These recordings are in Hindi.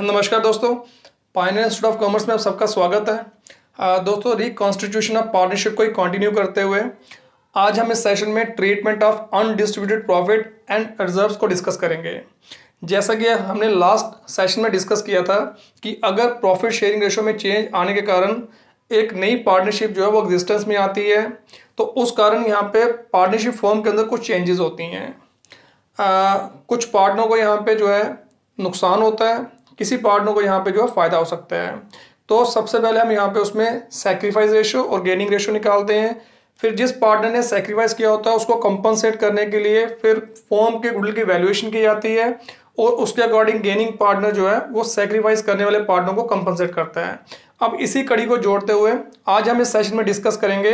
नमस्कार दोस्तों, पायनियर इंस्टीट्यूट ऑफ कॉमर्स में आप सबका स्वागत है। दोस्तों, रिकॉन्स्टिट्यूशन ऑफ पार्टनरशिप को ही कंटिन्यू करते हुए आज हम इस सेशन में treatment of undistributed profit and reserves को डिस्कस करेंगे। जैसा कि हमने लास्ट सेशन में डिस्कस किया था कि अगर प्रॉफिट शेयरिंग रेशो में चेंज आने के कारण एक नई पार्टनरशिप जो है वो एग्जिस्टेंस में आती है, तो उस कारण यहाँ पे पार्टनरशिप फॉर्म के अंदर कुछ चेंजेस होती हैं। कुछ पार्टनर को यहाँ पे जो है नुकसान होता है, किसी पार्टनर को यहाँ पे जो है फ़ायदा हो सकता है। तो सबसे पहले हम यहाँ पे उसमें सेक्रीफाइस रेशो और गेनिंग रेशो निकालते हैं। फिर जिस पार्टनर ने सेक्रीफाइस किया होता है उसको कंपनसेट करने के लिए फिर फॉर्म के गुडविल की वैल्यूएशन की जाती है और उसके अकॉर्डिंग गेनिंग पार्टनर जो है वो सेक्रीफाइस करने वाले पार्टनर को कंपनसेट करता है। अब इसी कड़ी को जोड़ते हुए आज हम इस सेशन में डिस्कस करेंगे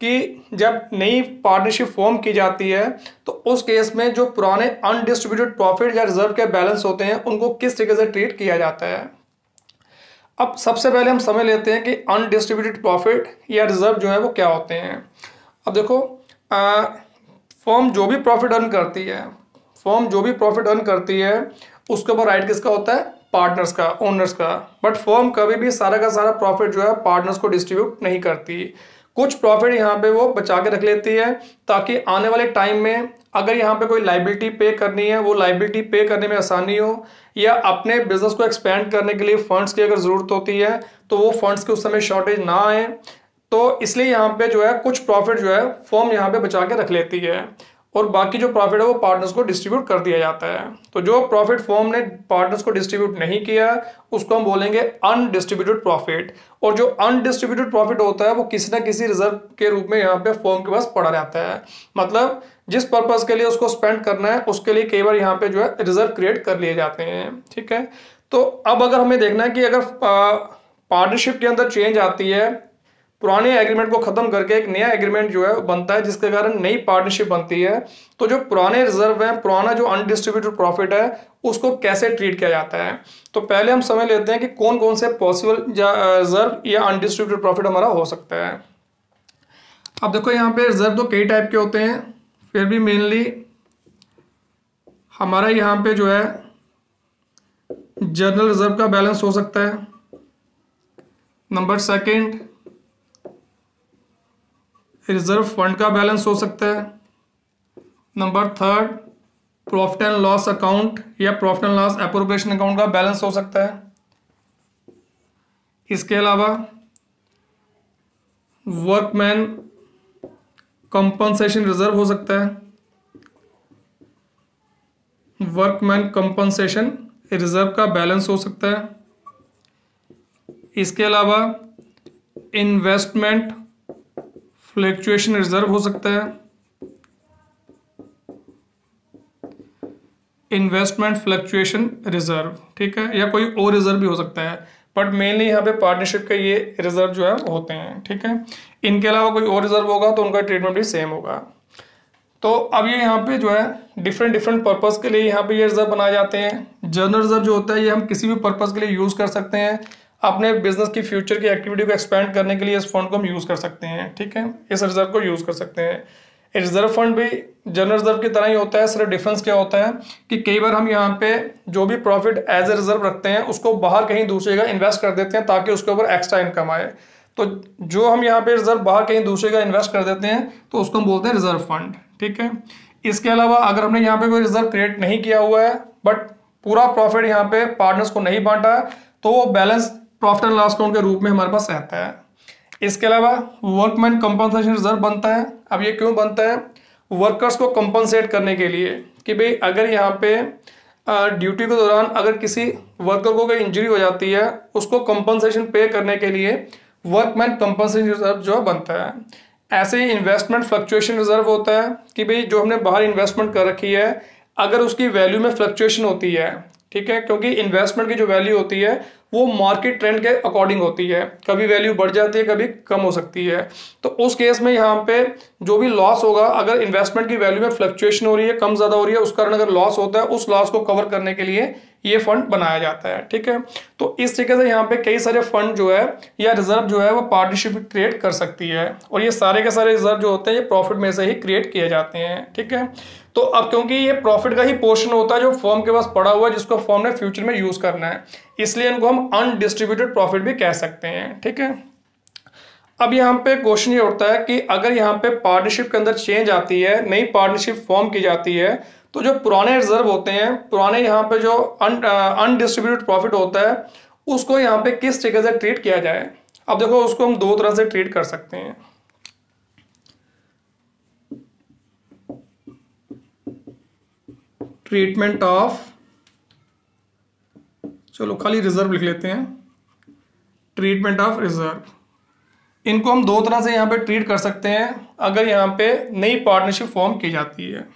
कि जब नई पार्टनरशिप फॉर्म की जाती है तो उस केस में जो पुराने अनडिस्ट्रीब्यूटेड प्रॉफिट या रिजर्व के बैलेंस होते हैं उनको किस तरीके से ट्रीट किया जाता है। अब सबसे पहले हम समझ लेते हैं कि अनडिस्ट्रीब्यूटेड प्रॉफिट या रिजर्व जो है वो क्या होते हैं। अब देखो, फॉर्म जो भी प्रॉफिट अर्न करती है उसके ऊपर राइट किसका होता है? पार्टनर्स का, ओनर्स का। बट फॉर्म कभी भी सारा का सारा प्रॉफिट जो है पार्टनर्स को डिस्ट्रीब्यूट नहीं करती। कुछ प्रॉफिट यहाँ पे वो बचा के रख लेती है ताकि आने वाले टाइम में अगर यहाँ पे कोई लायबिलिटी पे करनी है वो लायबिलिटी पे करने में आसानी हो, या अपने बिजनेस को एक्सपेंड करने के लिए फंड्स की अगर ज़रूरत होती है तो वो फंड्स की उस समय शॉर्टेज ना आए। तो इसलिए यहाँ पे जो है कुछ प्रॉफिट जो है फॉर्म यहाँ पे बचा के रख लेती है और बाकी जो प्रॉफिट है वो पार्टनर्स को डिस्ट्रीब्यूट कर दिया जाता है। तो जो प्रॉफिट फॉर्म ने पार्टनर्स को डिस्ट्रीब्यूट नहीं किया उसको हम बोलेंगे अनडिस्ट्रीब्यूटेड प्रॉफिट। और जो अनडिस्ट्रीब्यूटेड प्रॉफिट होता है वो किसी ना किसी रिजर्व के रूप में यहाँ पे फॉर्म के पास पड़ा रहता है। मतलब जिस पर्पज़ के लिए उसको स्पेंड करना है उसके लिए कई बार यहाँ पे जो है रिजर्व क्रिएट कर लिए जाते हैं। ठीक है, तो अब अगर हमें देखना है कि अगर पार्टनरशिप के अंदर चेंज आती है, पुराने एग्रीमेंट को ख़त्म करके एक नया एग्रीमेंट जो है बनता है जिसके कारण नई पार्टनरशिप बनती है, तो जो पुराने रिजर्व हैं, पुराना जो अनडिस्ट्रीब्यूटेड प्रॉफिट है उसको कैसे ट्रीट किया जाता है। तो पहले हम समझ लेते हैं कि कौन कौन से पॉसिबल रिजर्व या अनडिस्ट्रीब्यूटेड प्रॉफिट हमारा हो सकता है। अब देखो, यहाँ पे रिजर्व तो कई टाइप के होते हैं, फिर भी मेनली हमारा यहाँ पे जो है जनरल रिजर्व का बैलेंस हो सकता है। नंबर सेकेंड, रिजर्व फंड का बैलेंस हो सकता है। Number third, profit and loss account या profit and loss appropriation account का बैलेंस हो सकता है। इसके अलावा वर्कमैन कंपनसेशन रिजर्व हो सकता है, वर्कमैन कंपनसेशन रिजर्व का बैलेंस हो सकता है। इसके अलावा इन्वेस्टमेंट फ्लक्चुएशन रिजर्व हो सकता है, इन्वेस्टमेंट फ्लक्चुएशन रिजर्व, ठीक है, या कोई और रिजर्व भी हो सकता है। बट मेनली यहाँ पे पार्टनरशिप के ये रिजर्व जो है होते हैं। ठीक है, इनके अलावा कोई और रिजर्व होगा तो उनका ट्रीटमेंट भी सेम होगा। तो अब ये यहाँ पे जो है डिफरेंट पर्पस के लिए यहाँ पे ये रिजर्व बनाए जाते हैं। जनरल रिजर्व जो होता है ये हम किसी भी पर्पस के लिए यूज़ कर सकते हैं, अपने बिजनेस की फ्यूचर की एक्टिविटी को एक्सपेंड करने के लिए इस फंड को हम यूज़ कर सकते हैं। ठीक है, इस रिजर्व को यूज़ कर सकते हैं। रिजर्व फंड भी जनरल रिजर्व की तरह ही होता है, सिर्फ डिफरेंस क्या होता है कि कई बार हम यहाँ पे जो भी प्रॉफिट एज ए रिजर्व रखते हैं उसको बाहर कहीं दूसरी जगह इन्वेस्ट कर देते हैं ताकि उसके ऊपर एक्स्ट्रा इनकम आए। तो जो हम यहाँ पे रिजर्व बाहर कहीं दूसरी जगह इन्वेस्ट कर देते हैं तो उसको हम बोलते हैं रिजर्व फंड। ठीक है, इसके अलावा अगर हमने यहाँ पर कोई रिजर्व क्रिएट नहीं किया हुआ है बट पूरा प्रॉफिट यहाँ पे पार्टनर्स को नहीं बांटा है तो वो balance profit and loss account के रूप में हमारे पास रहता है। इसके अलावा वर्कमैन कंपनसेशन रिजर्व बनता है। अब ये क्यों बनता है? वर्कर्स को कंपनसेट करने के लिए कि भाई अगर यहाँ पे ड्यूटी के दौरान अगर किसी वर्कर को कोई इंजरी हो जाती है उसको कंपनसेशन पे करने के लिए वर्कमैन कंपनसेशन रिजर्व जो बनता है। ऐसे ही इन्वेस्टमेंट फ्लक्चुएशन रिजर्व होता है कि भाई जो हमने बाहर इन्वेस्टमेंट कर रखी है अगर उसकी वैल्यू में फ्लक्चुएशन होती है, ठीक है, क्योंकि इन्वेस्टमेंट की जो वैल्यू होती है वो मार्केट ट्रेंड के अकॉर्डिंग होती है, कभी वैल्यू बढ़ जाती है कभी कम हो सकती है। तो उस केस में यहाँ पे जो भी लॉस होगा अगर इन्वेस्टमेंट की वैल्यू में फ्लक्चुएशन हो रही है, कम ज़्यादा हो रही है, उस कारण अगर लॉस होता है उस लॉस को कवर करने के लिए ये फंड बनाया जाता है। ठीक है, तो इस तरीके से यहाँ पे कई सारे फंड जो है या रिजर्व जो है वो पार्टनरशिप क्रिएट कर सकती है, और ये सारे के सारे रिजर्व जो होते हैं ये प्रॉफिट में से ही क्रिएट किए जाते हैं। ठीक है, तो अब क्योंकि ये प्रॉफिट का ही पोर्शन होता है जो फॉर्म के पास पड़ा हुआ है, जिसको फॉर्म ने फ्यूचर में यूज करना है, इसलिए इनको हम अनडिस्ट्रीब्यूटेड प्रॉफिट भी कह सकते हैं। ठीक है, अब यहाँ पे क्वेश्चन ये उठता है कि अगर यहाँ पे पार्टनरशिप के अंदर चेंज आती है, नई पार्टनरशिप फॉर्म की जाती है, तो जो पुराने रिजर्व होते हैं, पुराने यहाँ पे जो अनडिस्ट्रीब्यूटेड प्रॉफिट होता है, उसको यहाँ पे किस तरीके से ट्रीट किया जाए। अब देखो, उसको हम दो तरह से ट्रीट कर सकते हैं। ट्रीटमेंट ऑफ, चलो खाली रिजर्व लिख लेते हैं, ट्रीटमेंट ऑफ रिजर्व। इनको हम दो तरह से यहाँ पे ट्रीट कर सकते हैं अगर यहाँ पे नई पार्टनरशिप फॉर्म की जाती है।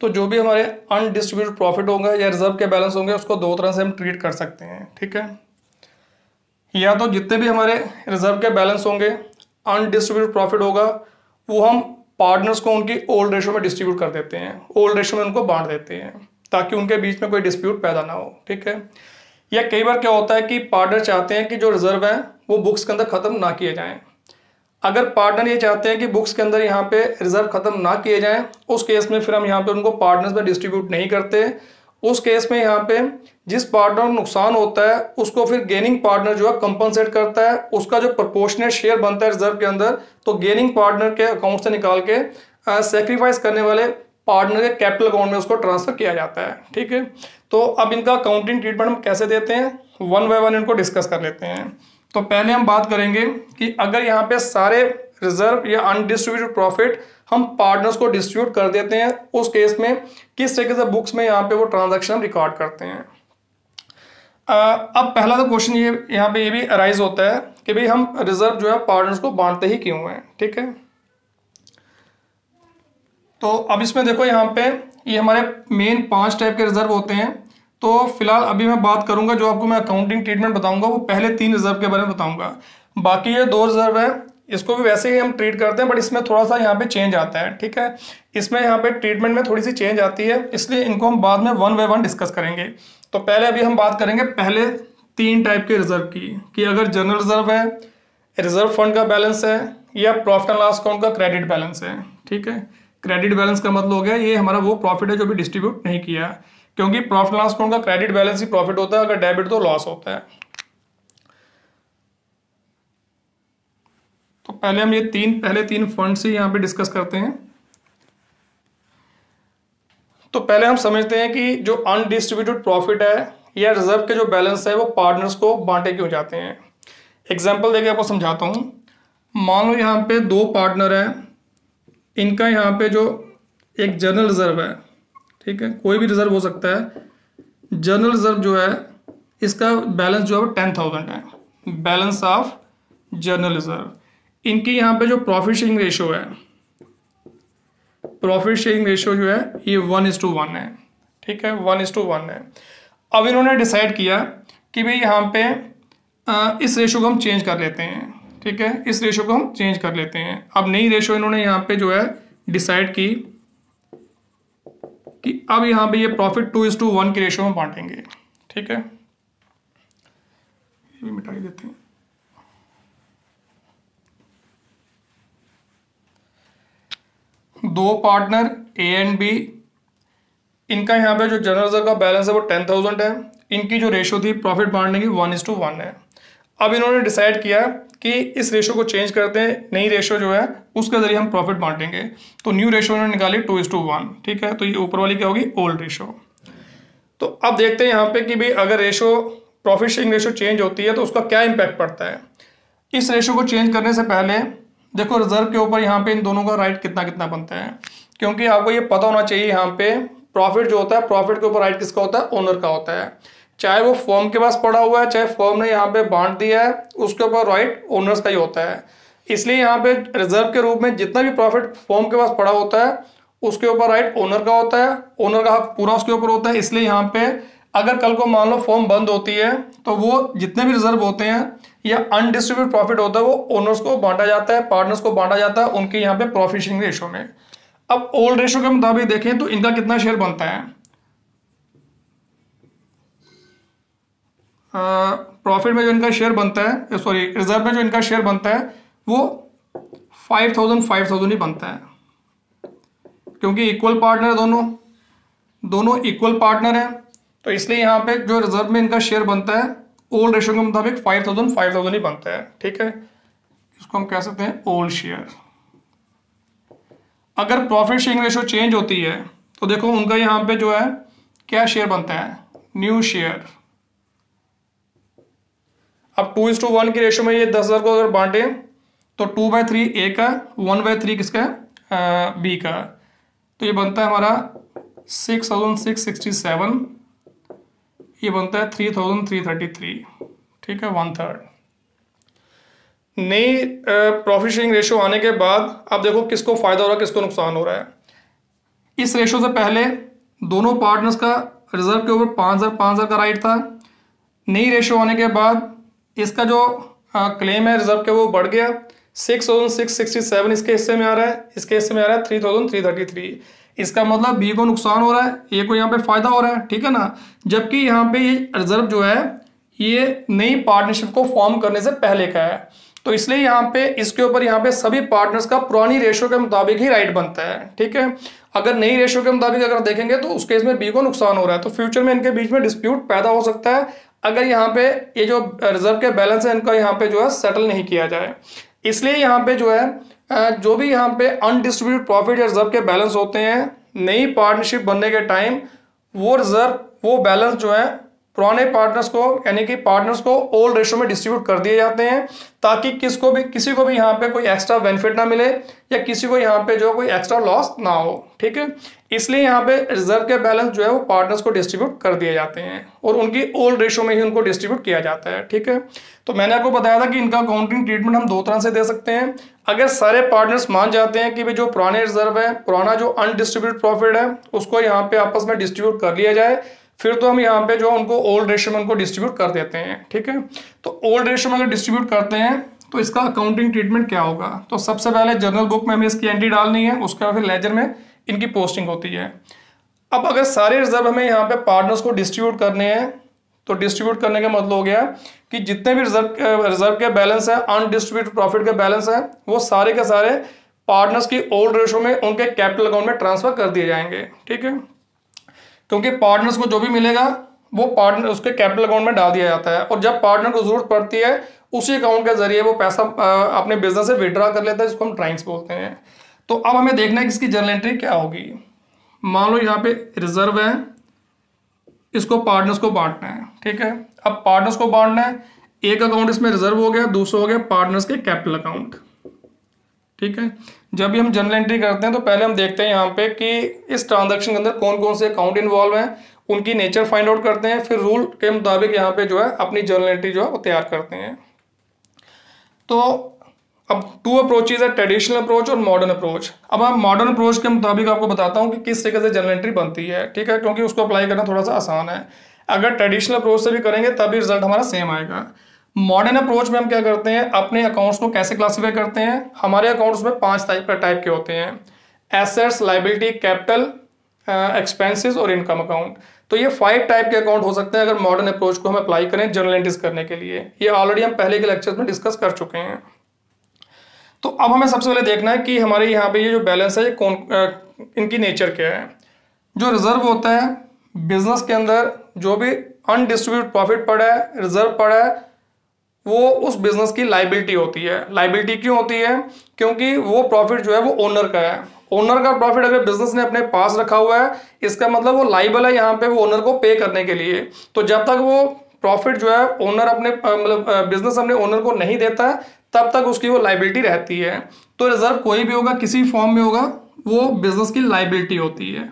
तो जो भी हमारे अनडिस्ट्रीब्यूटेड प्रॉफिट होंगे या रिजर्व के बैलेंस होंगे, उसको दो तरह से हम ट्रीट कर सकते हैं। ठीक है, या तो जितने भी हमारे रिजर्व के बैलेंस होंगे, अनडिस्ट्रीब्यूटेड प्रॉफिट होगा, वो हम पार्टनर्स को उनकी ओल्ड रेशो में डिस्ट्रीब्यूट कर देते हैं, ओल्ड रेशो में उनको बांट देते हैं, ताकि उनके बीच में कोई डिस्प्यूट पैदा ना हो। ठीक है, या कई बार क्या होता है कि पार्टनर चाहते हैं कि जो रिजर्व है वो बुक्स के अंदर खत्म ना किए जाएँ। अगर पार्टनर ये चाहते हैं कि बुक्स के अंदर यहाँ पे रिजर्व खत्म ना किए जाएं, उस केस में फिर हम यहाँ पे उनको पार्टनर्स में डिस्ट्रीब्यूट नहीं करते। उस केस में यहाँ पे जिस पार्टनर को नुकसान होता है, उसको फिर गेनिंग पार्टनर जो है कंपनसेट करता है, उसका जो प्रोपोर्शनेट शेयर बनता है रिजर्व के अंदर, तो गेनिंग पार्टनर के अकाउंट से निकाल के सेक्रीफाइस करने वाले पार्टनर के कैपिटल अकाउंट में उसको ट्रांसफर किया जाता है। ठीक है, तो अब इनका अकाउंटिंग ट्रीटमेंट हम कैसे देते हैं, वन बाय वन इनको डिस्कस कर लेते हैं। तो पहले हम बात करेंगे कि अगर यहाँ पे सारे रिजर्व या अनडिस्ट्रीब्यूटेड प्रॉफिट हम पार्टनर्स को डिस्ट्रीब्यूट कर देते हैं, उस केस में किस तरीके से बुक्स में यहाँ पे वो ट्रांजैक्शन हम रिकॉर्ड करते हैं। अब पहला तो क्वेश्चन ये यहाँ पे ये भी अराइज होता है कि भाई हम रिजर्व जो है पार्टनर्स को बांटते ही क्यों हैं। ठीक है, तो अब इसमें देखो यहाँ पे ये हमारे मेन 5 टाइप के रिजर्व होते हैं। तो फिलहाल अभी मैं बात करूंगा, जो आपको मैं अकाउंटिंग ट्रीटमेंट बताऊंगा वो पहले 3 रिजर्व के बारे में बताऊंगा। बाकी ये 2 रिजर्व है, इसको भी वैसे ही हम ट्रीट करते हैं, बट इसमें थोड़ा सा यहाँ पे चेंज आता है। ठीक है, इसमें यहाँ पे ट्रीटमेंट में थोड़ी सी चेंज आती है, इसलिए इनको हम बाद में वन बाय वन डिस्कस करेंगे। तो पहले अभी हम बात करेंगे पहले 3 टाइप के रिजर्व की, कि अगर जनरल रिजर्व है, रिजर्व फंड का बैलेंस है, या प्रॉफिट एंड लॉस अकाउंट का क्रेडिट बैलेंस है। ठीक है, क्रेडिट बैलेंस का मतलब हो गया ये हमारा वो प्रॉफिट है जो भी डिस्ट्रीब्यूट नहीं किया, क्योंकि प्रॉफिट लॉस अकाउंट का क्रेडिट बैलेंस ही प्रॉफिट होता है, अगर डेबिट तो लॉस होता है। तो पहले हम ये पहले तीन फंड से यहाँ पे डिस्कस करते हैं। तो पहले हम समझते हैं कि जो अनडिस्ट्रीब्यूटेड प्रॉफिट है या रिजर्व के जो बैलेंस है वो पार्टनर्स को बांटे क्यों जाते हैं। एग्जाम्पल देके आपको समझाता हूँ। मान लो यहाँ पे 2 पार्टनर है, इनका यहाँ पे जो एक जनरल रिजर्व है, ठीक है, कोई भी रिजर्व हो सकता है। जनरल रिजर्व जो है इसका बैलेंस जो है वो 10,000 है, बैलेंस ऑफ जनरल रिजर्व। इनकी यहाँ पे जो प्रॉफिट शेयरिंग रेशो है, प्रॉफिट शेयरिंग रेशो जो है ये 1:1 है। ठीक है, 1:1 है। अब इन्होंने डिसाइड किया कि भाई यहाँ पे इस रेशो को हम चेंज कर लेते हैं। ठीक है, इस रेशो को हम चेंज कर लेते हैं। अब नई रेशो इन्होंने यहाँ पे जो है डिसाइड की कि अब यहाँ पे ये प्रॉफिट 2:1 के रेशो में बांटेंगे। ठीक है, ये भी मिटाई देते हैं। दो पार्टनर ए एंड बी, इनका यहाँ पे जो जनरल रिजर्व का बैलेंस है वो 10,000 है। इनकी जो रेशो थी प्रॉफिट बांटने की 1:1 है। अब इन्होंने डिसाइड किया कि इस रेशो को चेंज करते हैं, नई रेशो जो है उसके जरिए हम प्रॉफिट बांटेंगे। तो न्यू रेशो इन्होंने निकाली 2:1, ठीक है। तो ये ऊपर वाली क्या होगी, ओल्ड रेशो। तो अब देखते हैं यहाँ पे कि भाई अगर ratio profit sharing ratio change होती है तो उसका क्या इम्पैक्ट पड़ता है। इस रेशो को चेंज करने से पहले देखो रिजर्व के ऊपर यहाँ पे इन दोनों का राइट कितना कितना बनता है, क्योंकि आपको ये पता होना चाहिए यहाँ पे प्रॉफिट जो होता है, प्रॉफिट के ऊपर राइट किसका होता है, ओनर का होता है। चाहे वो फर्म के पास पड़ा हुआ है, चाहे फर्म ने यहाँ पे बांट दिया है, उसके ऊपर राइट ओनर्स का ही होता है। इसलिए यहाँ पे रिजर्व के रूप में जितना भी प्रॉफिट फर्म के पास पड़ा होता है उसके ऊपर राइट ओनर का होता है, ओनर का हक पूरा उसके ऊपर होता है। इसलिए यहाँ पे अगर कल को मान लो फर्म बंद होती है तो वो जितने भी रिजर्व होते हैं या अनडिस्ट्रीब्यूट प्रॉफिट होता है वो ओनर्स को बांटा जाता है, पार्टनर्स को बांटा जाता है उनके यहाँ पे प्रॉफिट शेयरिंग रेशो में। अब ओल्ड रेशो के मुताबिक देखें तो इनका कितना शेयर बनता है, प्रॉफिट में जो इनका शेयर बनता है, सॉरी रिजर्व में जो इनका शेयर बनता है वो 5,000 ही बनता है, क्योंकि इक्वल पार्टनर दोनों इक्वल पार्टनर हैं। तो इसलिए यहाँ पे जो रिजर्व में इनका शेयर बनता है ओल्ड रेशो के मुताबिक 5,000 ही बनता है, ठीक है। इसको हम कह सकते हैं ओल्ड शेयर। अगर प्रॉफिट शेयरिंग रेशो चेंज होती है तो देखो उनका यहाँ पे जो है क्या शेयर बनता है, न्यू शेयर। अब 2:1 की रेशो में ये 10,000 को अगर बांटे तो 2/3 ए का, 1/3 किसका है, बी का। तो ये बनता है हमारा 6,667, ये बनता है 3,333, ठीक है, 1/3। नई प्रॉफिट शेयरिंग रेशो आने के बाद अब देखो किसको फायदा हो रहा है, किसको नुकसान हो रहा है। इस रेशो से पहले दोनों पार्टनर्स का रिजर्व के ऊपर 5,000 का राइट था। नई रेशो आने के बाद इसका जो क्लेम है रिजर्व के वो बढ़ गया, 6,667 इसके हिस्से में आ रहा है, इसके हिस्से में आ रहा है 3,333। इसका मतलब बी को नुकसान हो रहा है, ए को यहाँ पे फायदा हो रहा है, ठीक है ना। जबकि यहाँ पे ये रिजर्व जो है ये नई पार्टनरशिप को फॉर्म करने से पहले का है, तो इसलिए यहाँ पे इसके ऊपर यहाँ पे सभी पार्टनर्स का पुरानी रेशो के मुताबिक ही राइट बनता है, ठीक है। अगर नई रेशो के मुताबिक अगर देखेंगे तो उस केस में बी को नुकसान हो रहा है, तो फ्यूचर में इनके बीच में डिस्प्यूट पैदा हो सकता है अगर यहाँ पे ये जो रिजर्व के बैलेंस है इनका यहाँ पे जो है सेटल नहीं किया जाए। इसलिए यहाँ पे जो है जो भी यहाँ पे अनडिस्ट्रीब्यूटेड प्रॉफिट या रिजर्व के बैलेंस होते हैं नई पार्टनरशिप बनने के टाइम, वो रिजर्व वो बैलेंस जो है पुराने पार्टनर्स को यानी कि पार्टनर्स को ओल्ड रेशो में डिस्ट्रीब्यूट कर दिए जाते हैं, ताकि किसी को भी यहाँ पे कोई एक्स्ट्रा बेनिफिट ना मिले या किसी को यहाँ पे जो कोई एक्स्ट्रा लॉस ना हो, ठीक है। इसलिए यहाँ पे रिजर्व के बैलेंस जो है वो पार्टनर्स को डिस्ट्रीब्यूट कर दिए जाते हैं और उनकी ओल्ड रेशो में ही उनको डिस्ट्रीब्यूट किया जाता है, ठीक है। तो मैंने आपको बताया था कि इनका अकाउंटिंग ट्रीटमेंट हम दो तरह से दे सकते हैं। अगर सारे पार्टनर्स मान जाते हैं कि भाई जो पुराने रिजर्व है, पुराना जो अनडिस्ट्रीब्यूटेड प्रॉफिट है उसको यहाँ पे आपस में डिस्ट्रीब्यूट कर लिया जाए, फिर तो हम यहाँ पे जो उनको ओल्ड रेशो में उनको डिस्ट्रीब्यूट कर देते हैं, ठीक है। तो ओल्ड रेशो में अगर डिस्ट्रीब्यूट करते हैं तो इसका अकाउंटिंग ट्रीटमेंट क्या होगा, तो सबसे पहले जर्नल बुक में हमें इसकी एंट्री डालनी है, उसके बाद फिर लेजर में इनकी पोस्टिंग होती है। अब अगर सारे रिजर्व हमें यहाँ पे पार्टनर्स को डिस्ट्रीब्यूट करने हैं तो डिस्ट्रीब्यूट करने का मतलब हो गया कि जितने भी रिजर्व के बैलेंस है, अनडिस्ट्रीब्यूटेड प्रॉफिट के बैलेंस है, वो सारे के सारे पार्टनर्स की ओल्ड रेशो में उनके कैपिटल अकाउंट में ट्रांसफर कर दिए जाएंगे, ठीक है। क्योंकि पार्टनर्स को जो भी मिलेगा वो पार्टनर उसके कैपिटल अकाउंट में डाल दिया जाता है और जब पार्टनर को जरूरत पड़ती है उसी अकाउंट के जरिए वो पैसा अपने बिजनेस से विड्रॉ कर लेता है, जिसको हम ड्राइंग्स बोलते हैं। तो अब हमें देखना है कि इसकी जर्नल एंट्री क्या होगी। मान लो यहाँ पे रिजर्व है, इसको पार्टनर्स को बांटना है, ठीक है। अब पार्टनर्स को बांटना है, एक अकाउंट इसमें रिजर्व हो गया, दूसरा हो गया पार्टनर्स के कैपिटल अकाउंट, ठीक है। जब भी हम जनरल एंट्री करते हैं तो पहले हम देखते हैं यहाँ पे कि इस ट्रांजैक्शन के अंदर कौन कौन से अकाउंट इन्वॉल्व हैं, उनकी नेचर फाइंड आउट करते हैं, फिर रूल के मुताबिक यहाँ पे जो है अपनी जनरल एंट्री जो है वो तैयार करते हैं। तो अब 2 अप्रोचेज है, ट्रेडिशनल अप्रोच और मॉडर्न अप्रोच। अब मैं मॉडर्न अप्रोच के मुताबिक आपको बताता हूँ कि किस तरीके से जनरल एंट्री बनती है, ठीक है, क्योंकि उसको अप्लाई करना थोड़ा सा आसान है। अगर ट्रेडिशनल अप्रोच से भी करेंगे तभी रिजल्ट हमारा सेम आएगा। मॉडर्न अप्रोच में हम क्या करते हैं, अपने अकाउंट्स को कैसे क्लासीफाई करते हैं। हमारे अकाउंट्स में 5 टाइप के होते हैं, एसेट्स, लाइबिलिटी, कैपिटल, एक्सपेंसेस और इनकम अकाउंट। तो ये 5 टाइप के अकाउंट हो सकते हैं अगर मॉडर्न अप्रोच को हम अप्लाई करें जनरल एंट्रीज करने के लिए। ये ऑलरेडी हम पहले के लेक्चर्स में डिस्कस कर चुके हैं। तो अब हमें सबसे पहले देखना है कि हमारे यहाँ पे ये जो बैलेंस है ये कौन इनकी नेचर क्या है। जो रिजर्व होता है बिजनेस के अंदर, जो भी अनडिस्ट्रीब्यूटेड प्रॉफिट पड़ा है, रिजर्व पड़ा है, वो उस बिजनेस की लायबिलिटी होती है। लायबिलिटी क्यों होती है? क्योंकि वो प्रॉफिट जो है वो ओनर का है। ओनर का प्रॉफिट अगर बिजनेस ने अपने पास रखा हुआ है, इसका मतलब वो लायबल है यहाँ पे वो ओनर को पे करने के लिए। तो जब तक वो प्रॉफिट जो है ओनर अपने मतलब बिजनेस अपने ओनर को नहीं देता है, तब तक उसकी वो लायबिलिटी रहती है। तो रिजर्व कोई भी होगा, किसी भी फॉर्म में होगा, वो बिजनेस की लायबिलिटी होती है।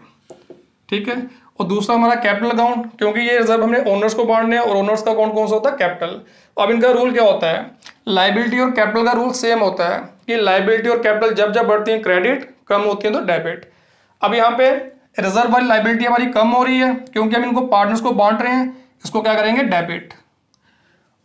ठीक है। और दूसरा हमारा कैपिटल अकाउंट, क्योंकि ये रिजर्व हमने ओनर्स को बांटने हैं और ओनर्स का अकाउंट कौन सा होता है? कैपिटल। अब इनका रूल क्या होता है? लायबिलिटी और कैपिटल का रूल सेम होता है कि लायबिलिटी और कैपिटल जब जब बढ़ती है क्रेडिट, कम होती है तो डेबिट। अब यहाँ पे रिजर्व वाली लायबिलिटी हमारी कम हो रही है क्योंकि हम इनको पार्टनर्स को बांट रहे हैं, इसको क्या करेंगे? डेबिट।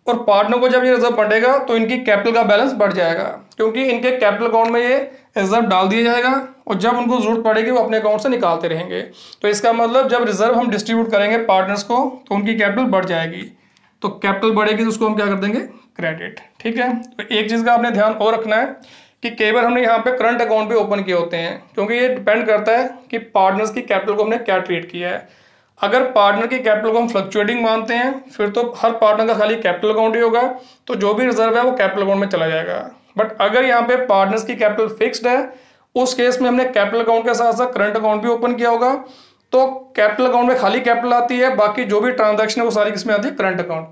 और पार्टनर को जब ये रिजर्व बढ़ेगा तो इनकी कैपिटल का बैलेंस बढ़ जाएगा, क्योंकि इनके कैपिटल अकाउंट में ये रिजर्व डाल दिया जाएगा और जब उनको जरूरत पड़ेगी वो अपने अकाउंट से निकालते रहेंगे। तो इसका मतलब जब रिजर्व हम डिस्ट्रीब्यूट करेंगे पार्टनर्स को तो उनकी कैपिटल बढ़ जाएगी, तो कैपिटल बढ़ेगी तो उसको हम क्या कर देंगे? क्रेडिट। ठीक है। तो एक चीज़ का आपने ध्यान और रखना है कि कई बार हमने यहाँ पर करंट अकाउंट भी ओपन किए होते हैं, क्योंकि ये डिपेंड करता है कि पार्टनर्स की कैपिटल को हमने क्या ट्रीट किया है। अगर पार्टनर की कैपिटल को हम फ्लक्चुएटिंग मानते हैं फिर तो हर पार्टनर का खाली कैपिटल अकाउंट ही होगा, तो जो भी रिजर्व है वो कैपिटल अकाउंट में चला जाएगा। बट अगर यहाँ पे पार्टनर्स की कैपिटल फिक्स्ड है, उस केस में हमने कैपिटल अकाउंट के साथ साथ करंट अकाउंट भी ओपन किया होगा, तो कैपिटल अकाउंट में खाली कैपिटल आती है, बाकी जो भी ट्रांजेक्शन है वो सारी किसमें आती है? करंट अकाउंट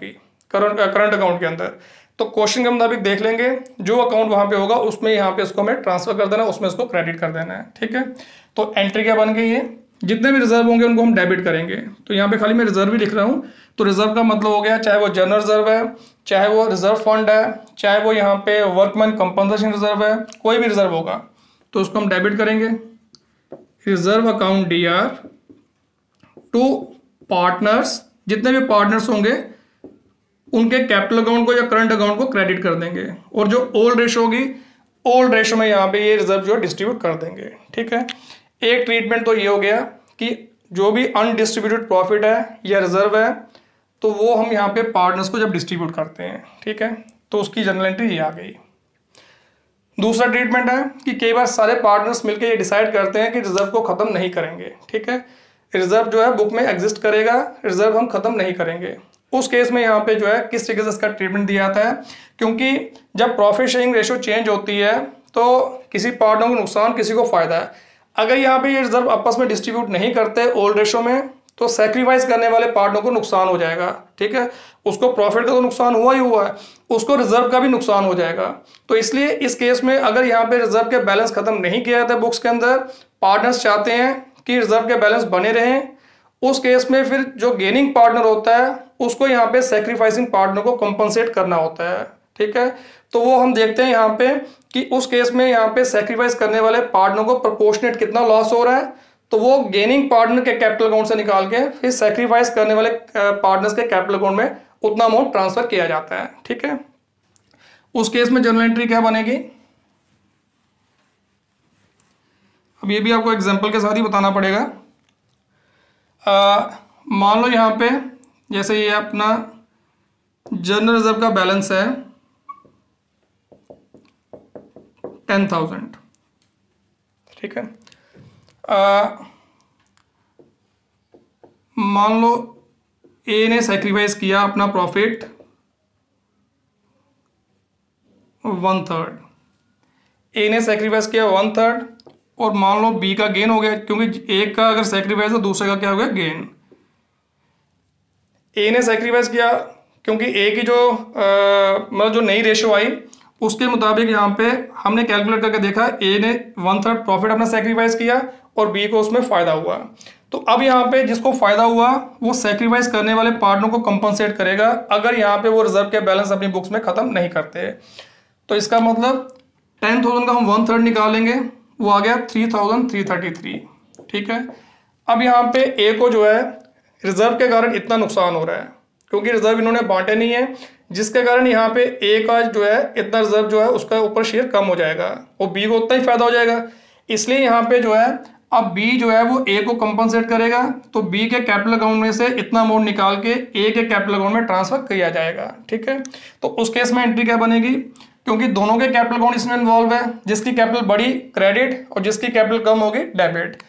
के अंदर। तो क्वेश्चन के मुताबिक देख लेंगे जो अकाउंट वहाँ पे होगा उसमें यहाँ पे इसको हमें ट्रांसफर कर देना है, उसमें इसको क्रेडिट कर देना है। ठीक है। तो एंट्री क्या बन गई है? जितने भी रिजर्व होंगे उनको हम डेबिट करेंगे। तो यहाँ पे खाली मैं रिजर्व ही लिख रहा हूँ, तो रिजर्व का मतलब हो गया चाहे वो जनरल रिजर्व है, चाहे वो रिजर्व फंड है, चाहे वो यहाँ पे वर्कमैन कंपनसेशन रिजर्व है, कोई भी रिजर्व होगा तो उसको हम डेबिट करेंगे। Reserve account DR to partners, जितने भी पार्टनर्स होंगे उनके कैपिटल अकाउंट को या करंट अकाउंट को क्रेडिट कर देंगे, और जो ओल्ड रेशो होगी ओल्ड रेशो में यहाँ पे ये रिजर्व जो है डिस्ट्रीब्यूट कर देंगे। ठीक है। एक ट्रीटमेंट तो ये हो गया कि जो भी अनडिस्ट्रीब्यूटेड प्रॉफिट है या रिजर्व है तो वो हम यहाँ पे पार्टनर्स को जब डिस्ट्रीब्यूट करते हैं। ठीक है। तो उसकी जनरल एंट्री ये आ गई। दूसरा ट्रीटमेंट है कि कई बार सारे पार्टनर्स मिलकर ये डिसाइड करते हैं कि रिजर्व को ख़त्म नहीं करेंगे। ठीक है। रिजर्व जो है बुक में एग्जिस्ट करेगा, रिजर्व हम ख़त्म नहीं करेंगे। उस केस में यहाँ पे जो है किस तरीके से इसका ट्रीटमेंट दिया जाता है, क्योंकि जब प्रॉफिट शेयरिंग रेशो चेंज होती है तो किसी पार्टनर को नुकसान, किसी को फ़ायदा है। अगर यहाँ पे ये रिजर्व आपस में डिस्ट्रीब्यूट नहीं करते ओल्ड रेशो में, तो सेक्रीफाइस करने वाले पार्टनर को नुकसान हो जाएगा। ठीक है। उसको प्रॉफिट का तो नुकसान हुआ ही हुआ है, उसको रिजर्व का भी नुकसान हो जाएगा। तो इसलिए इस केस में अगर यहाँ पे रिजर्व के बैलेंस खत्म नहीं किया जाता बुक्स के अंदर, पार्टनर्स चाहते हैं कि रिजर्व के बैलेंस बने रहें, उस केस में फिर जो गेनिंग पार्टनर होता है उसको यहाँ पे सेक्रीफाइसिंग पार्टनर को कंपनसेट करना होता है। ठीक है। तो वो हम देखते हैं यहाँ पे कि उस केस में यहाँ पे सेक्रीफाइस करने वाले पार्टनर को प्रोपोर्शनेट कितना लॉस हो रहा है, तो वो गेनिंग पार्टनर के कैपिटल अकाउंट से निकाल के फिर सेक्रीफाइस करने वाले पार्टनर्स के कैपिटल अकाउंट में उतना अमाउंट ट्रांसफर किया जाता है। ठीक है। उस केस में जनरल एंट्री क्या बनेगी? अब ये भी आपको एग्जाम्पल के साथ ही बताना पड़ेगा। मान लो यहाँ पे जैसे ये अपना जनरल रिजर्व का बैलेंस है 10,000। ठीक है। मान लो ए ने सेक्रीफाइस किया अपना प्रॉफिट 1/3, ए ने सेक्रीफाइस किया 1/3, और मान लो बी का गेन हो गया, क्योंकि एक का अगर सेक्रीफाइस है दूसरे का क्या हो गया? गेन। ए ने सेक्रीफाइस किया क्योंकि ए की जो मतलब जो नई रेशो आई उसके मुताबिक यहाँ पे हमने कैलकुलेट करके देखा ए ने 1/3 प्रॉफिट अपना सेक्रीफाइस किया और बी को उसमें फ़ायदा हुआ। तो अब यहाँ पे जिसको फ़ायदा हुआ वो सेक्रीफाइस करने वाले पार्टनर को कंपनसेट करेगा, अगर यहाँ पे वो रिजर्व के बैलेंस अपनी बुक्स में ख़त्म नहीं करते। तो इसका मतलब 10,000 का हम 1/3 निकालेंगे, वो आ गया 3,333। ठीक है। अब यहाँ पर ए को जो है रिजर्व के कारण इतना नुकसान हो रहा है, क्योंकि रिजर्व इन्होंने बांटे नहीं है, जिसके कारण यहाँ पे ए का जो है इतना रिजर्व जो है उसका ऊपर शेयर कम हो जाएगा और बी को उतना ही फायदा हो जाएगा। इसलिए यहाँ पे जो है अब बी जो है वो ए को कंपनसेट करेगा, तो बी के कैपिटल अकाउंट में से इतना अमाउंट निकाल के ए के कैपिटल अकाउंट में ट्रांसफर किया जाएगा। ठीक है। तो उस केस में एंट्री क्या बनेगी? क्योंकि दोनों के कैपिटल कौन इसमें इन्वॉल्व है, जिसकी कैपिटल बड़ी क्रेडिट और जिसकी कैपिटल कम होगी डेबिट।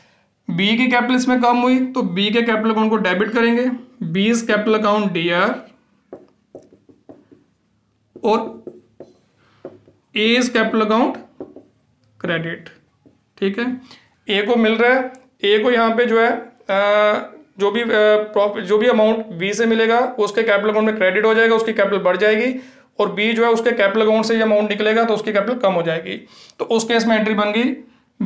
बी की कैपिटल इसमें कम हुई तो बी के कैपिटल अकाउंट को डेबिट करेंगे, B's capital account D R, और एज कैपिटल अकाउंट क्रेडिट। ठीक है, ए को मिल रहा है, ए को यहाँ पे जो है जो भी अमाउंट बी से मिलेगा उसके कैपिटल अकाउंट में क्रेडिट हो जाएगा, उसकी कैपिटल बढ़ जाएगी, और बी जो है उसके कैपिटल अकाउंट से ये अमाउंट निकलेगा तो उसकी कैपिटल कम हो जाएगी। तो उस केस में एंट्री बन गई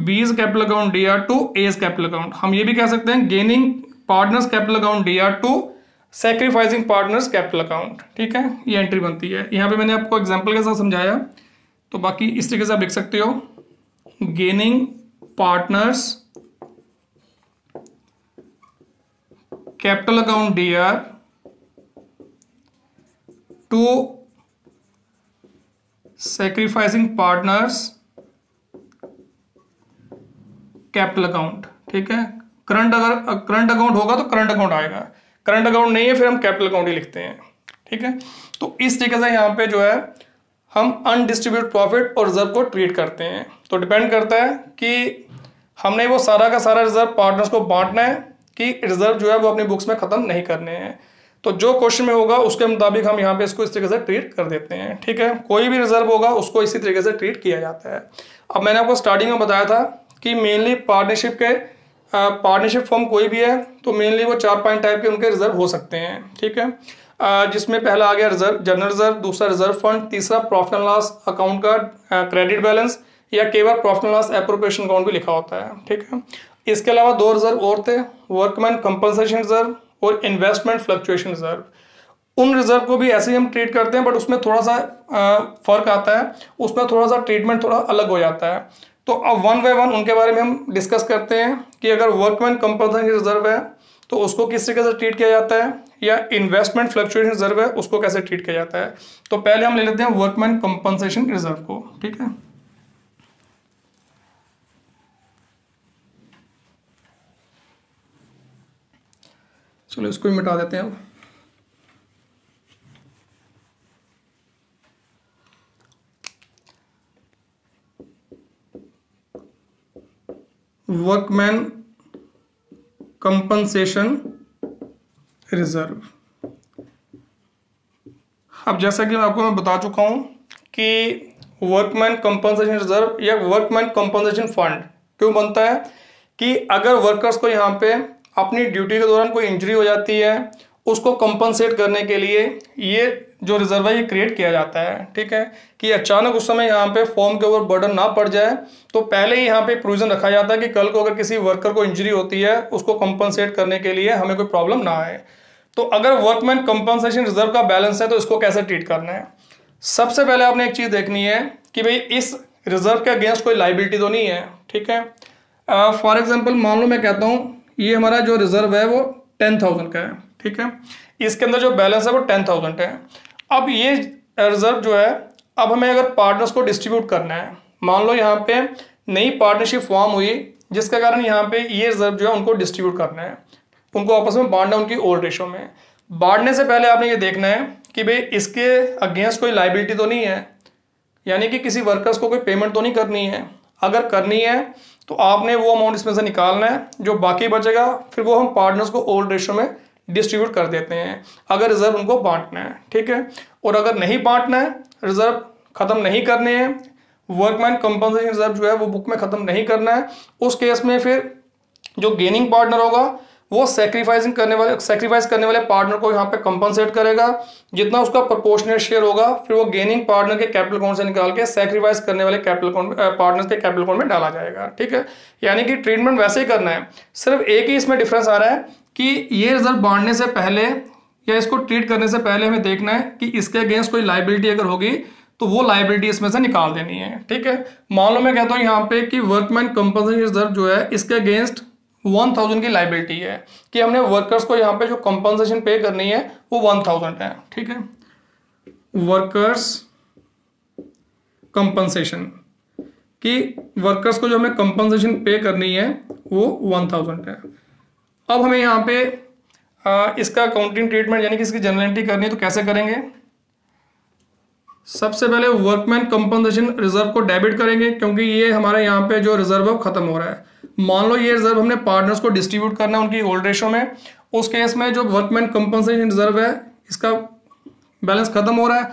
B's capital account D R to A's capital account. हम ये भी कह सकते हैं gaining partners capital account D R to sacrificing partners capital account. ठीक है, ये एंट्री बनती है। यहाँ पे मैंने आपको एग्जाम्पल के साथ समझाया, तो बाकी इस तरीके से आप लिख सकते हो gaining partners capital account D R to sacrificing partners capital account. ठीक है, करंट अगर करंट अकाउंट होगा तो करंट अकाउंट आएगा, करंट अकाउंट नहीं है फिर हम कैपिटल अकाउंट ही लिखते हैं। ठीक है, तो इस तरीके से यहाँ पे जो है हम अनडिस्ट्रीब्यूटेड प्रॉफिट और रिजर्व को ट्रीट करते हैं। तो डिपेंड करता है कि हमने वो सारा का सारा रिजर्व पार्टनर्स को बांटना है कि रिजर्व जो है वो अपनी बुक्स में खत्म नहीं करने हैं। तो जो क्वेश्चन में होगा उसके मुताबिक हम यहाँ पे इसको इस तरीके से ट्रीट कर देते हैं। ठीक है, कोई भी रिजर्व होगा उसको इसी तरीके से ट्रीट किया जाता है। अब मैंने आपको स्टार्टिंग में बताया था कि मेनली पार्टनरशिप के पार्टनरशिप फॉर्म कोई भी है तो मेनली वो 4 टाइप के उनके रिजर्व हो सकते हैं। ठीक है, जिसमें पहला आ गया रिजर्व जनरल रिजर्व, दूसरा रिजर्व फंड, तीसरा प्रॉफिट एंड लॉस अकाउंट का क्रेडिट बैलेंस या कई बार profit and loss appropriation account भी लिखा होता है। ठीक है, इसके अलावा 2 रिजर्व और थे, वर्कमैन कंपनसेशन रिजर्व और इन्वेस्टमेंट फ्लक्चुएशन रिजर्व। उन रिजर्व को भी ऐसे ही हम ट्रीट करते हैं, बट उसमें थोड़ा सा फर्क आता है, उसमें थोड़ा सा ट्रीटमेंट थोड़ा अलग हो जाता है। तो अब 1 बाय 1 उनके बारे में हम डिस्कस करते हैं कि अगर वर्कमैन कंपनसेशन रिजर्व है तो उसको किस तरीके से ट्रीट किया जाता है, या इन्वेस्टमेंट फ्लक्चुएशन रिजर्व है उसको कैसे ट्रीट किया जाता है। तो पहले हम ले लेते हैं वर्कमैन कंपनसेशन रिजर्व को। ठीक है, चलो इसको भी मिटा देते हैं। अब वर्कमैन कंपनसेशन रिजर्व, अब जैसा कि मैं आपको बता चुका हूं कि वर्कमैन कंपनसेशन रिजर्व या वर्कमैन कंपनसेशन फंड क्यों बनता है कि अगर वर्कर्स को यहाँ पे अपनी ड्यूटी के दौरान कोई इंजरी हो जाती है उसको कंपनसेट करने के लिए ये जो रिजर्व है ये क्रिएट किया जाता है। ठीक है, कि अचानक उस समय यहाँ पे फॉर्म के ऊपर बर्डन ना पड़ जाए तो पहले ही यहाँ पे प्रोविजन रखा जाता है कि कल को अगर किसी वर्कर को इंजरी होती है उसको कंपनसेट करने के लिए हमें कोई प्रॉब्लम ना आए। तो अगर वर्कमैन कंपनसेशन रिजर्व का बैलेंस है तो इसको कैसे ट्रीट करना है, सबसे पहले आपने एक चीज़ देखनी है कि भाई इस रिजर्व के अगेंस्ट कोई लाइबिलिटी तो नहीं है। ठीक है, फॉर एग्जाम्पल मान लो मैं कहता हूँ ये हमारा जो रिजर्व है वो 10,000 का है। ठीक है, इसके अंदर जो बैलेंस है वो 10,000 है। अब ये रिजर्व जो है अब हमें अगर पार्टनर्स को डिस्ट्रीब्यूट करना है, मान लो यहाँ पे नई पार्टनरशिप फॉर्म हुई जिसके कारण यहाँ पे ये रिजर्व जो है उनको डिस्ट्रीब्यूट करना है, उनको आपस में बांटना उनकी ओल्ड रेशो में। बांटने से पहले आपने ये देखना है कि भाई इसके अगेंस्ट कोई लाइबिलिटी तो नहीं है, यानी कि किसी वर्कर्स को कोई पेमेंट तो नहीं करनी है। अगर करनी है तो आपने वो अमाउंट इसमें से निकालना है, जो बाकी बचेगा फिर वो हम पार्टनर्स को ओल्ड रेशो में डिस्ट्रीब्यूट कर देते हैं अगर रिजर्व उनको बांटना है। ठीक है, और अगर नहीं बांटना है, रिजर्व खत्म नहीं करने हैं, वर्कमैन कंपनसेशन रिजर्व जो है वो बुक में खत्म नहीं करना है, उस केस में फिर जो गेनिंग पार्टनर होगा वो सेक्रीफाइस करने वाले पार्टनर को यहाँ पे कंपनसेट करेगा, जितना उसका प्रोपोर्शनेट शेयर होगा फिर वो गेनिंग पार्टनर के कैपिटल अकाउंट से निकाल के सेक्रीफाइस करने वाले पार्टनर के कैपिटल अकाउंट में डाला जाएगा। ठीक है, यानी कि ट्रीटमेंट वैसे ही करना है, सिर्फ एक ही इसमें डिफरेंस आ रहा है कि ये रिजर्व बांटने से पहले या इसको ट्रीट करने से पहले हमें देखना है कि इसके अगेंस्ट कोई लाइबिलिटी अगर होगी तो वो लाइबिलिटी इसमें से निकाल देनी है। ठीक है, मान लो मैं कहता हूँ यहाँ पे कि वर्कमैन कंपनसेशन रिजर्व जो है इसके अगेंस्ट 1000 की लाइबिलिटी है कि हमने वर्कर्स को यहाँ पे जो कंपनसेशन पे करनी है वो 1000 है। ठीक है, वर्कर्स कंपनसेशन कि वर्कर्स को जो हमें कंपनसेशन पे करनी है वो 1000 है। अब हमें यहाँ पे इसका अकाउंटिंग ट्रीटमेंट यानी कि इसकी जर्नल एंट्री करनी है, तो कैसे करेंगे, सबसे पहले वर्कमैन कंपनसेशन रिजर्व को डेबिट करेंगे, क्योंकि ये हमारे यहाँ पे जो रिजर्व है खत्म हो रहा है। मान लो ये रिजर्व हमने पार्टनर्स को डिस्ट्रीब्यूट करना है उनकी ओल्ड रेशो में, उस केस में जो वर्कमैन कंपनसेशन रिजर्व है इसका बैलेंस खत्म हो रहा है,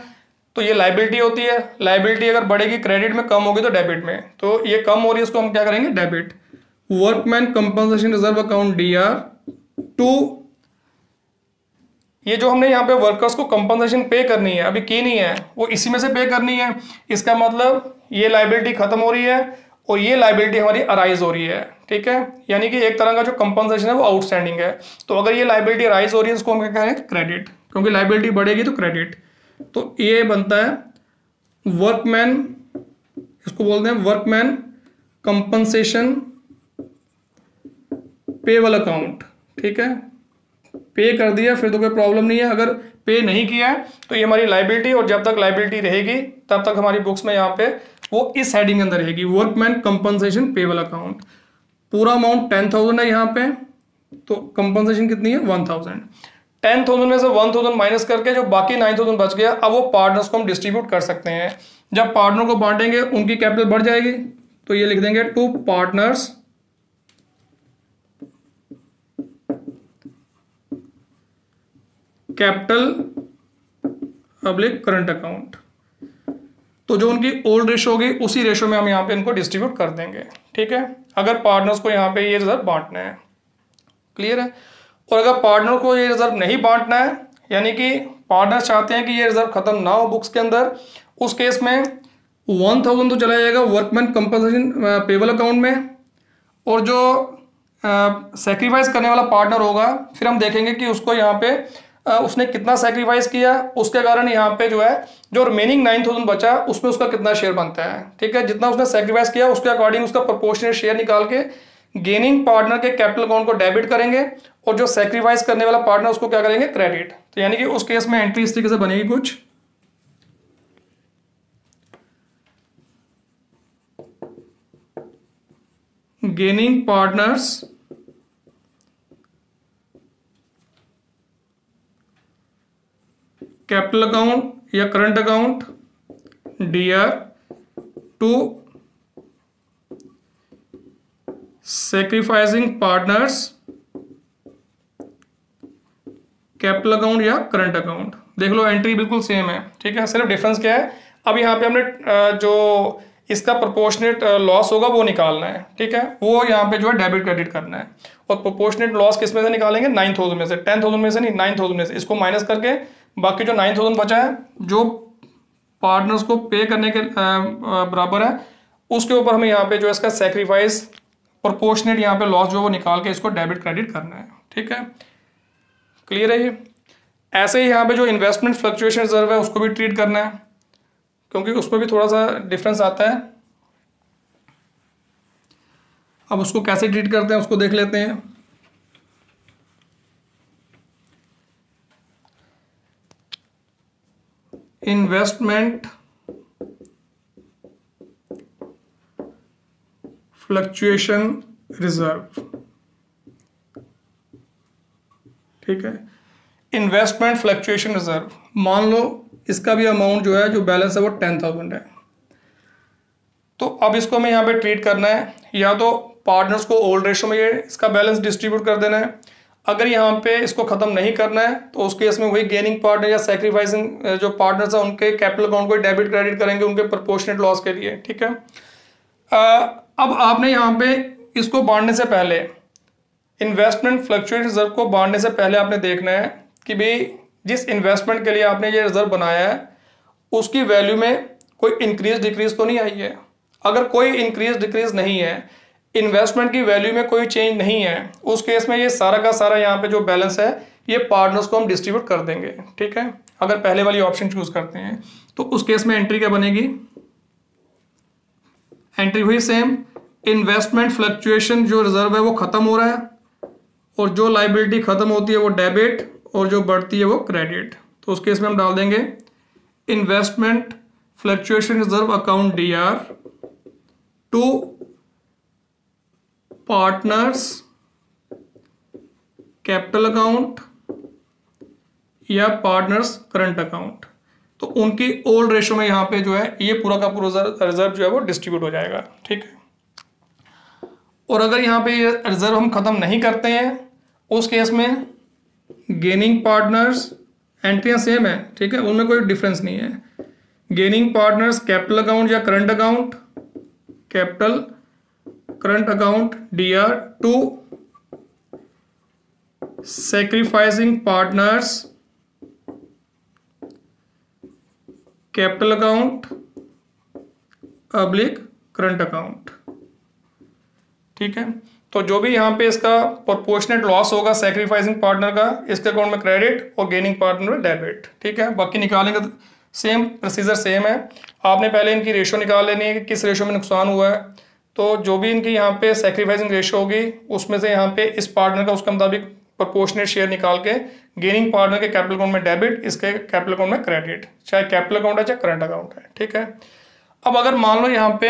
तो ये लाइबिलिटी होती है। लाइबिलिटी अगर बढ़ेगी क्रेडिट में, कम होगी तो डेबिट में, तो ये कम हो रही है, इसको हम क्या करेंगे debit. Workman compensation reserve account DR 2। ये जो हमने यहाँ पे वर्कर्स को कंपनसेशन पे करनी है, अभी की नहीं है, वो इसी में से पे करनी है। इसका मतलब ये लाइबिलिटी खत्म हो रही है और ये लाइबिलिटी हमारी अराइज हो रही है, ठीक है। यानी कि एक तरह का जो कंपनसेशन है वो आउटस्टैंडिंग है, तो अगर ये लाइबिलिटी अराइज हो रही है इसको हम क्या करेंगे क्रेडिट, क्योंकि लाइबिलिटी बढ़ेगी तो क्रेडिट। तो ये बनता है वर्कमैन, इसको बोलते हैं वर्कमैन कंपनसेशन पेबल अकाउंट, ठीक है। पे कर दिया फिर तो कोई प्रॉब्लम नहीं है, अगर पे नहीं किया है तो ये हमारी लाइबिलिटी, और जब तक लाइबिलिटी रहेगी तब तक हमारी बुक्स में यहाँ पे वो इस हेडिंग के अंदर रहेगी, वर्कमैन कंपनसेशन पेबल अकाउंट। पूरा अमाउंट 10,000 है यहाँ पे, तो कंपनसेशन कितनी है 1,000। 10,000 में से 1,000 माइनस करके जो बाकी 9,000 बच गया, अब वो पार्टनर्स को हम डिस्ट्रीब्यूट कर सकते हैं। जब पार्टनर को बांटेंगे उनकी कैपिटल बढ़ जाएगी, तो ये लिख देंगे to partners capital public current account. तो जो उनकी ओल्ड रेशो होगी उसी रेशो में हम यहाँ पे इनको डिस्ट्रीब्यूट कर देंगे, ठीक है। अगर पार्टनर्स को यहाँ पे ये रिजर्व बांटना है, क्लियर है। और अगर पार्टनर को ये रिजर्व नहीं बांटना है, यानी कि पार्टनर चाहते हैं कि ये रिजर्व खत्म ना हो बुक्स के अंदर, उस केस में 1,000 तो चला जाएगा वर्कमैन कंपनसेशन पेबल अकाउंट में, और जो सेक्रीफाइस करने वाला पार्टनर होगा फिर हम देखेंगे कि उसको यहाँ पे उसने कितना सैक्रिफाइस किया, उसके कारण यहाँ पे जो है जो रिमेनिंग 9,000 बचा उसमें उसका कितना शेयर बनता है, ठीक है। जितना उसने सैक्रिफाइस किया उसके अकॉर्डिंग उसका प्रोपोर्शनल शेयर निकाल के गेनिंग पार्टनर के कैपिटल अकाउंट को डेबिट करेंगे, और जो सैक्रिफाइस करने वाला पार्टनर उसको क्या करेंगे क्रेडिट। तो यानी कि उस केस में एंट्री इस तरीके से बनेगी कुछ, गेनिंग पार्टनर्स कैपिटल अकाउंट या current account DR 2, sacrificing partners capital account या करंट अकाउंट। देख लो एंट्री बिल्कुल सेम है, ठीक है। सिर्फ डिफरेंस क्या है, अब यहाँ पे हमने जो इसका प्रोपोर्शनेट लॉस होगा वो निकालना है, ठीक है। वो यहाँ पे जो है डेबिट क्रेडिट करना है, और प्रोपोर्शनेट लॉस किस में से निकालेंगे 9,000 में से, 10,000 में से नहीं, 9,000 में से। इसको माइनस करके बाकी जो 9,000 बचा है जो पार्टनर्स को पे करने के बराबर है, उसके ऊपर हमें यहाँ पे जो इसका सेक्रीफाइस प्रोपोर्शनेट यहाँ पे लॉस जो वो निकाल के इसको डेबिट क्रेडिट करना है, ठीक है, क्लियर है। ये ऐसे ही यहाँ पे जो इन्वेस्टमेंट फ्लक्चुएशन रिजर्व है उसको भी ट्रीट करना है, क्योंकि उसमें भी थोड़ा सा डिफरेंस आता है। अब उसको कैसे ट्रीट करते हैं उसको देख लेते हैं। इन्वेस्टमेंट फ्लक्चुएशन रिजर्व, ठीक है, इन्वेस्टमेंट फ्लक्चुएशन रिजर्व। मान लो इसका भी अमाउंट जो है जो बैलेंस है वो 10,000 है, तो अब इसको हमें यहाँ पे ट्रीट करना है, या तो पार्टनर्स को ओल्ड रेशो में ये इसका बैलेंस डिस्ट्रीब्यूट कर देना है। अगर यहाँ पे इसको खत्म नहीं करना है तो उस केस में वही गेनिंग पार्टनर या सैक्रिफाइसिंग जो पार्टनर्स हैं उनके कैपिटल अकाउंट को डेबिट क्रेडिट करेंगे उनके प्रोपोर्शनेट लॉस के लिए, ठीक है। अब आपने यहाँ पे इसको बांटने से पहले, इन्वेस्टमेंट फ्लक्चुएशन रिजर्व को बांटने से पहले आपने देखना है कि भाई जिस इन्वेस्टमेंट के लिए आपने ये रिजर्व बनाया है उसकी वैल्यू में कोई इंक्रीज डिक्रीज तो नहीं आई है। अगर कोई इंक्रीज डिक्रीज नहीं है, इन्वेस्टमेंट की वैल्यू में कोई चेंज नहीं है, उस केस में ये सारा का सारा यहाँ पे जो बैलेंस है ये पार्टनर्स को हम डिस्ट्रीब्यूट कर देंगे, ठीक है। अगर पहले वाली ऑप्शन चूज करते हैं तो उस केस में एंट्री क्या बनेगी, एंट्री हुई सेम, इन्वेस्टमेंट फ्लक्चुएशन जो रिजर्व है वो खत्म हो रहा है, और जो लाइबिलिटी खत्म होती है वो डेबिट और जो बढ़ती है वो क्रेडिट। तो उस केस में हम डाल देंगे investment fluctuation reserve account DR 2, partners capital account या पार्टनर्स करंट अकाउंट। तो उनके ओल्ड रेशो में यहाँ पे जो है ये पूरा का पूरा रिजर्व जो है वो डिस्ट्रीब्यूट हो जाएगा, ठीक है। और अगर यहाँ पे ये रिजर्व हम ख़त्म नहीं करते हैं उस केस में गेनिंग पार्टनर्स एंट्रियाँ सेम है, ठीक है, उनमें कोई डिफरेंस नहीं है। गेनिंग पार्टनर्स कैपिटल अकाउंट या current account, capital current account DR to, sacrificing partners capital account oblique current account, ठीक है। तो जो भी यहाँ पे इसका प्रोपोर्शनेट लॉस होगा सैक्रिफाइसिंग पार्टनर का, इसके अकाउंट में क्रेडिट और गेनिंग पार्टनर में डेबिट, ठीक है। बाकी निकालेंगे तो सेम प्रोसीजर सेम है। आपने पहले इनकी रेशो निकाल लेनी है कि किस रेशो में नुकसान हुआ है। तो जो भी इनकी यहाँ पे सैक्रिफाइसिंग रेशो होगी उसमें से यहाँ पे इस पार्टनर का उसके मुताबिक प्रोपोर्शनेट शेयर निकाल के गेनिंग पार्टनर के कैपिटल अकाउंट में डेबिट, इसके कैपिटल अकाउंट में क्रेडिट, चाहे कैपिटल अकाउंट है चाहे करंट अकाउंट है, ठीक है। अब अगर मान लो यहाँ पे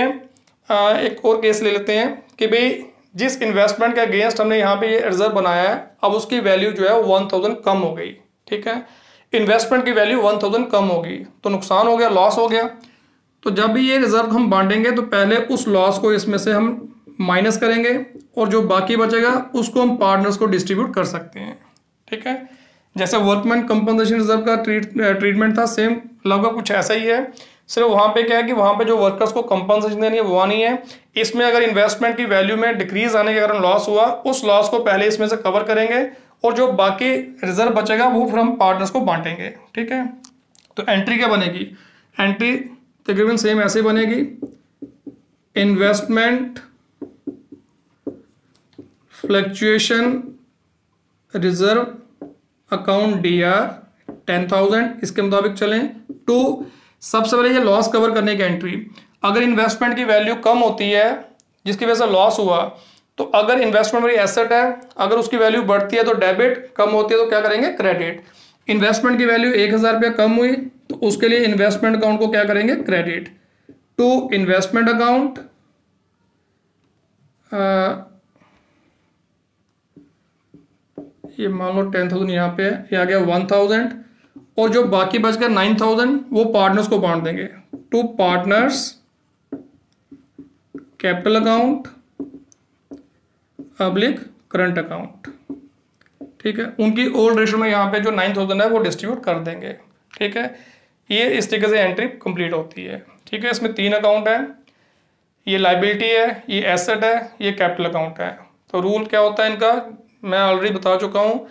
एक और केस ले लेते हैं कि भाई जिस इन्वेस्टमेंट के अगेंस्ट हमने यहाँ पे ये रिजर्व बनाया है, अब उसकी वैल्यू जो है 1000 कम हो गई, ठीक है। इन्वेस्टमेंट की वैल्यू 1000 कम होगी तो नुकसान हो गया, लॉस हो गया। तो जब भी ये रिजर्व हम बांटेंगे तो पहले उस लॉस को इसमें से हम माइनस करेंगे और जो बाकी बचेगा उसको हम पार्टनर्स को डिस्ट्रीब्यूट कर सकते हैं, ठीक है। जैसे वर्कमैन कंपनसेशन रिजर्व का ट्रीटमेंट था, सेम लगभग कुछ ऐसा ही है। सिर्फ वहाँ पे क्या है कि वहाँ पे जो वर्कर्स को कंपनसेशन देनी है वो नहीं है। इसमें अगर इन्वेस्टमेंट की वैल्यू में डिक्रीज आने के कारण लॉस हुआ, उस लॉस को पहले इसमें से कवर करेंगे और जो बाकी रिजर्व बचेगा वो फिर हम पार्टनर्स को बांटेंगे, ठीक है। तो एंट्री क्या बनेगी? एंट्री तकरीबन सेम ऐसे बनेगी, investment fluctuation reserve account DR 10,000 इसके मुताबिक चलें। टू, सबसे पहले ये लॉस कवर करने की एंट्री। अगर इन्वेस्टमेंट की वैल्यू कम होती है जिसकी वजह से लॉस हुआ, तो अगर इन्वेस्टमेंट मेरी एसेट है, अगर उसकी वैल्यू बढ़ती है तो डेबिट, कम होती है तो क्या करेंगे? क्रेडिट। इन्वेस्टमेंट की वैल्यू 1000 रुपये कम हुई तो उसके लिए इन्वेस्टमेंट अकाउंट को क्या करेंगे? क्रेडिट। टू, इन्वेस्टमेंट अकाउंट ये मान लो 10,000 यहाँ पे है, ये आ गया 1,000 और जो बाकी बच गया 9,000 वो पार्टनर्स को बांट देंगे। To partners capital account oblique current account, ठीक है। उनकी ओल्ड रेशो में यहाँ पे जो 9,000 है वो डिस्ट्रीब्यूट कर देंगे, ठीक है। ये इस तरीके से एंट्री कंप्लीट होती है, ठीक है। इसमें 3 अकाउंट है, ये लाइबिलिटी है, ये एसेट है, ये कैपिटल अकाउंट है। तो रूल क्या होता है इनका मैं ऑलरेडी बता चुका हूँ।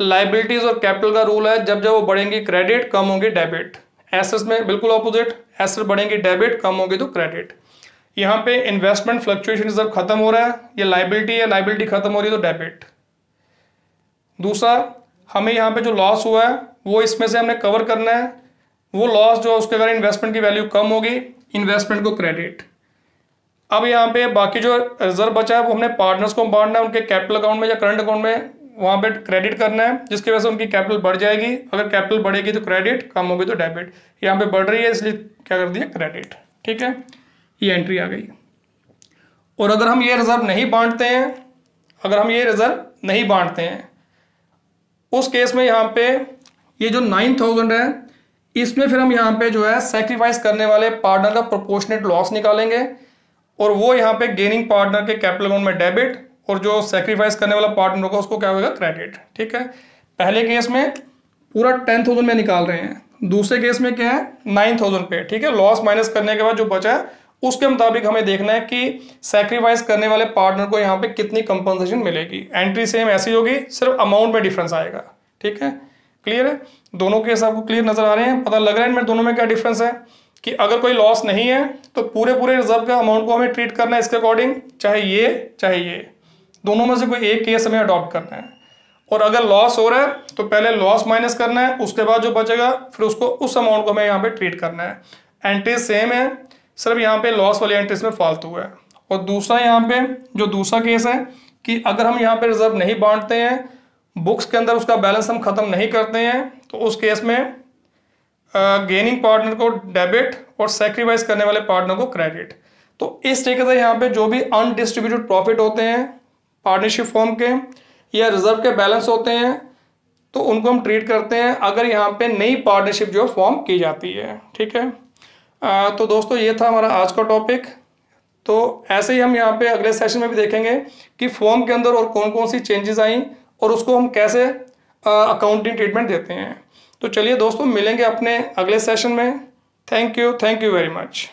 लाइबिलिटीज और कैपिटल का रूल है जब जब वो बढ़ेंगी क्रेडिट, कम होंगे डेबिट। एसेट्स में बिल्कुल ऑपोजिट, एसेट बढ़ेंगे डेबिट, कम होंगे तो क्रेडिट। यहाँ पे इन्वेस्टमेंट फ्लक्चुएशन रिजर्व खत्म हो रहा है, ये लाइबिलिटी है, लाइबिलिटी खत्म हो रही है तो डेबिट। दूसरा, हमें यहाँ पे जो लॉस हुआ है वो इसमें से हमने कवर करना है। वो लॉस जो है उसके कारण इन्वेस्टमेंट की वैल्यू कम होगी, इन्वेस्टमेंट को क्रेडिट। अब यहाँ पे बाकी जो रिजर्व बचा है वो हमने पार्टनर्स को बांटना है, उनके कैपिटल अकाउंट में या करंट अकाउंट में वहाँ पे क्रेडिट करना है, जिसकी वजह से उनकी कैपिटल बढ़ जाएगी। अगर कैपिटल बढ़ेगी तो क्रेडिट, कम होगी तो डेबिट। यहाँ पे बढ़ रही है इसलिए क्या कर दिया? क्रेडिट, ठीक है। ये एंट्री आ गई। और अगर हम ये रिजर्व नहीं बांटते हैं, उस केस में यहाँ पे ये जो 9,000 है इसमें फिर हम यहाँ पे जो है सेक्रीफाइस करने वाले पार्टनर का प्रोपोर्शनेट लॉस निकालेंगे और वो यहाँ पे गेनिंग पार्टनर के कैपिटल अकाउंट में डेबिट और जो सेक्रीफाइस करने वाला पार्टनर होगा उसको क्या होगा? क्रेडिट, ठीक है। पहले केस में पूरा 10,000 में निकाल रहे हैं, दूसरे केस में क्या है? 9,000 पे, ठीक है। लॉस माइनस करने के बाद जो बचा है उसके मुताबिक हमें देखना है कि सेक्रीफाइस करने वाले पार्टनर को यहाँ पे कितनी कंपनसेशन मिलेगी। एंट्री सेम ऐसी होगी, सिर्फ अमाउंट में डिफरेंस आएगा, ठीक है। क्लियर है? दोनों केस आपको क्लियर नजर आ रहे हैं? पता लग रहा है इनमें दोनों में क्या डिफरेंस है? कि अगर कोई लॉस नहीं है तो पूरे रिजर्व का अमाउंट को हमें ट्रीट करना है इसके अकॉर्डिंग, चाहे ये दोनों में से कोई एक केस हमें अडॉप्ट करना है। और अगर लॉस हो रहा है तो पहले लॉस माइनस करना है, उसके बाद जो बचेगा फिर उसको उस अमाउंट को हमें यहाँ पे ट्रीट करना है। एंट्री सेम है, सिर्फ यहाँ पे लॉस वाली एंट्री इसमें फालतू है। और दूसरा, यहाँ पे जो दूसरा केस है कि अगर हम यहाँ पे रिजर्व नहीं बांटते हैं, बुक्स के अंदर उसका बैलेंस हम खत्म नहीं करते हैं, तो उस केस में गेनिंग पार्टनर को डेबिट और सेक्रीफाइस करने वाले पार्टनर को क्रेडिट। तो इस तरीके से यहाँ पे जो भी अनडिस्ट्रीब्यूटेड प्रॉफिट होते हैं पार्टनरशिप फॉर्म के या रिजर्व के बैलेंस होते हैं, तो उनको हम ट्रीट करते हैं अगर यहाँ पे नई पार्टनरशिप जो फॉर्म की जाती है। ठीक है, तो दोस्तों ये था हमारा आज का टॉपिक। तो ऐसे ही हम यहाँ पे अगले सेशन में भी देखेंगे कि फॉर्म के अंदर और कौन कौन सी चेंजेस आई और उसको हम कैसे अकाउंटिंग ट्रीटमेंट देते हैं। तो चलिए दोस्तों, मिलेंगे अपने अगले सेशन में। Thank you very much.